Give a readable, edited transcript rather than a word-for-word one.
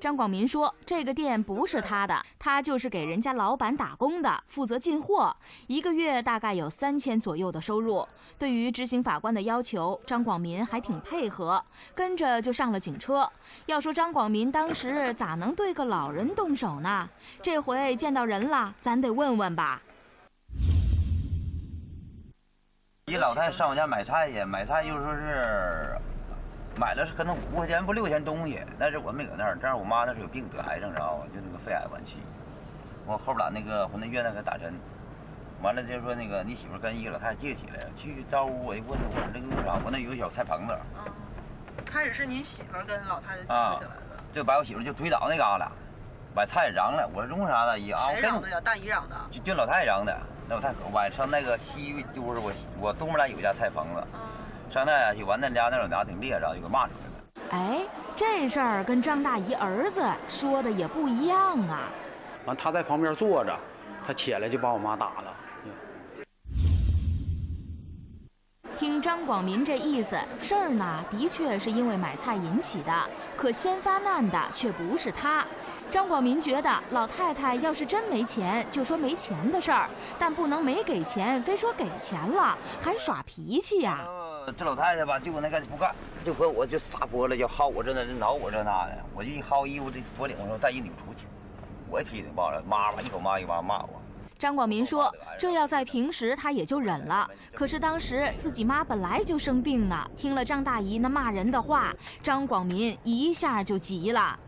张广民说：“这个店不是他的，他就是给人家老板打工的，负责进货，一个月大概有3000左右的收入。对于执行法官的要求，张广民还挺配合，跟着就上了警车。要说张广民当时咋能对个老人动手呢？这回见到人了，咱得问问吧。”一老太太上我家买菜去，买菜又说是。 买了可能5块钱不6块钱东西，但是我没搁那儿。但是我妈那是有病得癌症，知道吧？就那个肺癌晚期。我后边儿那个回那院子给打针，完了就说那个你媳妇跟一个老太太借起来，去到屋我一问我这个那啥，我那有个小菜棚子。嗯。开始是您媳妇跟老太太借起来的。就把我媳妇就推倒那旮旯，把菜瓤了。我是中啥的姨啊？谁瓤的呀？大姨瓤的。就老太太瓤的，那老太可晚上那个西就是我东边来有家菜棚子。嗯 上那呀去玩，那家那老娘挺厉害，然后就给骂出来了。哎，这事儿跟张大姨儿子说的也不一样啊。完，他在旁边坐着，他起来就把我妈打了。听张广民这意思，事儿呢的确是因为买菜引起的，可先发难的却不是他。张广民觉得老太太要是真没钱，就说没钱的事儿，但不能没给钱，非说给钱了还耍脾气呀。 这老太太吧，就我那个不干，就和我就撒泼了，就薅我这那，挠我这那的。我一薅衣服这脖领上，再一扭出去，我也脾气爆了，妈妈一口骂一巴骂我。张广民说，这要在平时他也就忍了，可是当时自己妈本来就生病呢，听了张大姨那骂人的话，张广民一下就急了。